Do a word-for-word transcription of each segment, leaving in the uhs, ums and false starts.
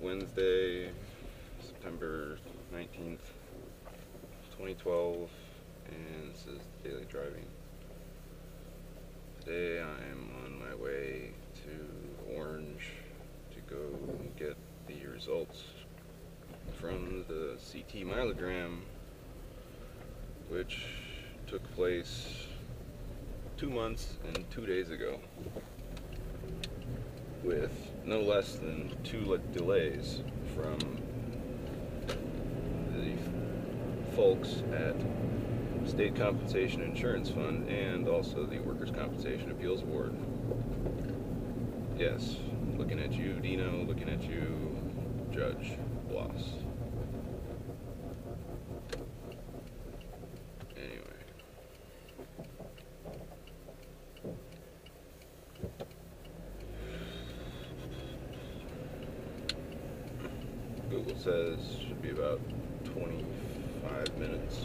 Wednesday, September nineteenth, twenty twelve, and this is daily driving. Today I am on my way to Orange to go get the results from the C T myelogram, which took place two months and two days ago, with no less than two delays from the folks at State Compensation Insurance Fund and also the Workers' Compensation Appeals Board. Yes, looking at you, Dino, looking at you, Judge Bloss. Anyway. Google says it should be about twenty-five minutes.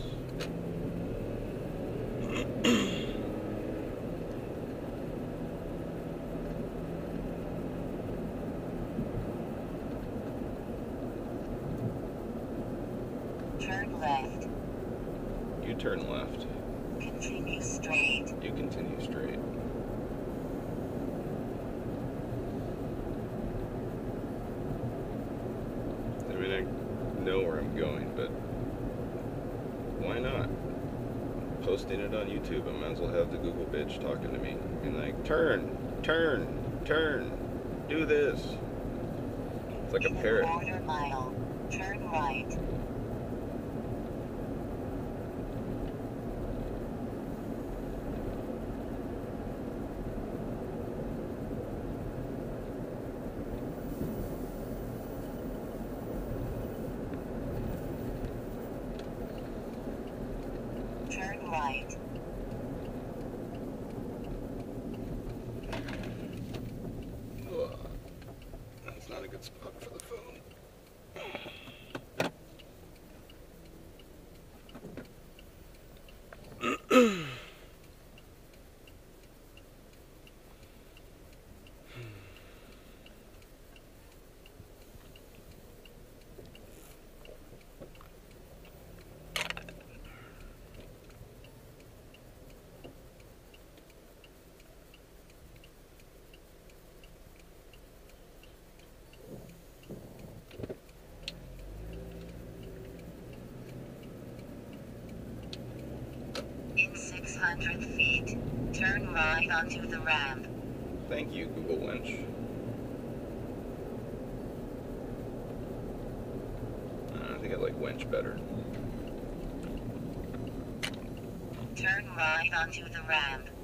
Turn left. You turn left. Continue straight. You continue straight. I mean, I know where I'm going, but why not? Posting it on YouTube, I might as well have the Google bitch talking to me and like, turn, turn, turn, do this. It's like a parrot. Quarter mile, turn right. Right. Ugh. That's not a good spot for the phone. one hundred feet. Turn right onto the ramp. Thank you, Google Lynch. Uh, I think I like Winch better. Turn right onto the ramp.